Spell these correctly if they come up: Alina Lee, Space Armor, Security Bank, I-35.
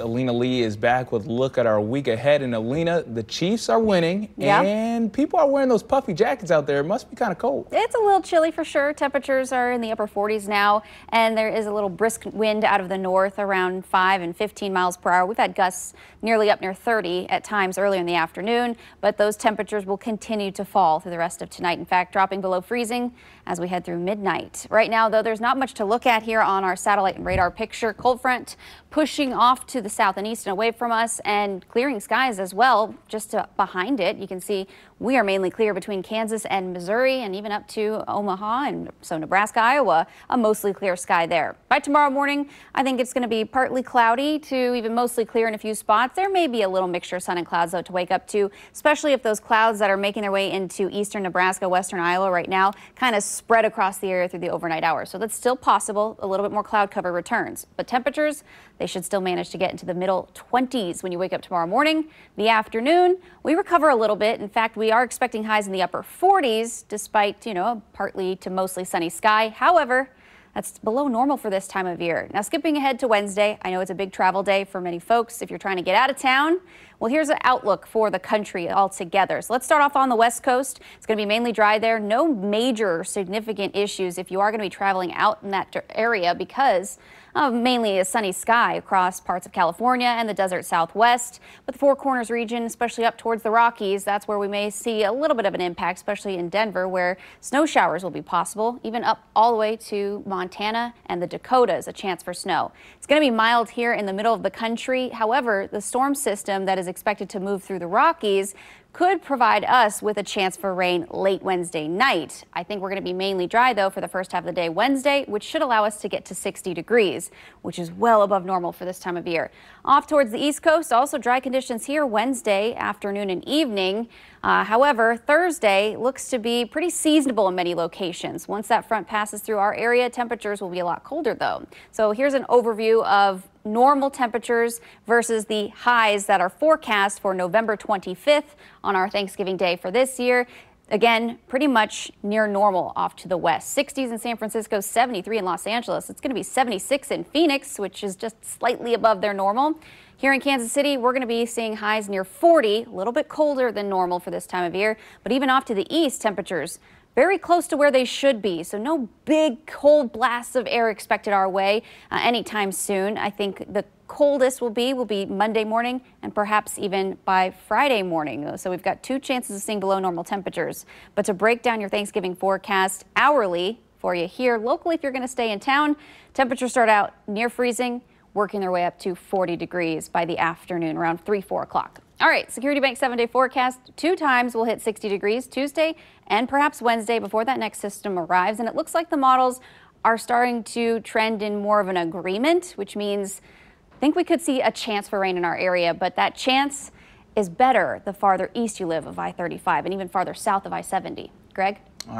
Alina Lee is back with a look at our week ahead. And Alina, the Chiefs are winning, and people are wearing those puffy jackets out there. It must be kind of cold. It's a little chilly for sure. Temperatures are in the upper 40s now, and there is a little brisk wind out of the north around 5 and 15 miles per hour. We've had gusts nearly up near 30 at times earlier in the afternoon, but those temperatures will continue to fall through the rest of tonight. In fact, dropping below freezing as we head through midnight. Right now, though, there's not much to look at here on our satellite and radar picture. Cold front pushing off to the south and east and away from us, and clearing skies as well. Just behind it, you can see we are mainly clear between Kansas and Missouri, and even up to Omaha, and so Nebraska, Iowa, a mostly clear sky there. By tomorrow morning, I think it's going to be partly cloudy to even mostly clear in a few spots. There may be a little mixture of sun and clouds, though, to wake up to, especially if those clouds that are making their way into eastern Nebraska, western Iowa right now kind of spread across the area through the overnight hours. So that's still possible. A little bit more cloud cover returns, but temperatures, they should still manage to get into the middle 20s when you wake up tomorrow morning. The afternoon, we recover a little bit. In fact, we are expecting highs in the upper 40s, despite, a partly to mostly sunny sky. However, that's below normal for this time of year. Now, skipping ahead to Wednesday, I know it's a big travel day for many folks if you're trying to get out of town. Well, here's an outlook for the country altogether. So let's start off on the West Coast. It's going to be mainly dry there. No major significant issues if you are going to be traveling out in that area because of mainly a sunny sky across parts of California and the desert Southwest. But the Four Corners region, especially up towards the Rockies, that's where we may see a little bit of an impact, especially in Denver, where snow showers will be possible, even up all the way to Montana and the Dakotas, a chance for snow. It's going to be mild here in the middle of the country. However, the storm system that is expected to move through the Rockies could provide us with a chance for rain late Wednesday night. I think we're going to be mainly dry, though, for the first half of the day Wednesday, which should allow us to get to 60 degrees, which is well above normal for this time of year. Off towards the East Coast, also dry conditions here Wednesday afternoon and evening. However, Thursday looks to be pretty seasonable in many locations. Once that front passes through our area, temperatures will be a lot colder, though. So here's an overview of normal temperatures versus the highs that are forecast for November 25th on our Thanksgiving Day for this year. Again, pretty much near normal off to the west. 60s in San Francisco, 73 in Los Angeles. It's going to be 76 in Phoenix, which is just slightly above their normal. Here in Kansas City, we're going to be seeing highs near 40, a little bit colder than normal for this time of year. But even off to the east, temperatures very close to where they should be, so no big cold blasts of air expected our way anytime soon. I think the coldest will be Monday morning and perhaps even by Friday morning. So we've got two chances of seeing below normal temperatures. But to break down your Thanksgiving forecast hourly for you here locally, if you're going to stay in town, temperatures start out near freezing, working their way up to 40 degrees by the afternoon around 3-4 o'clock. All right, Security Bank 7-day forecast. Two times we'll hit 60 degrees Tuesday and perhaps Wednesday before that next system arrives. And it looks like the models are starting to trend in more of an agreement, which means I think we could see a chance for rain in our area, but that chance is better the farther east you live of I-35 and even farther south of I-70. Greg? All right.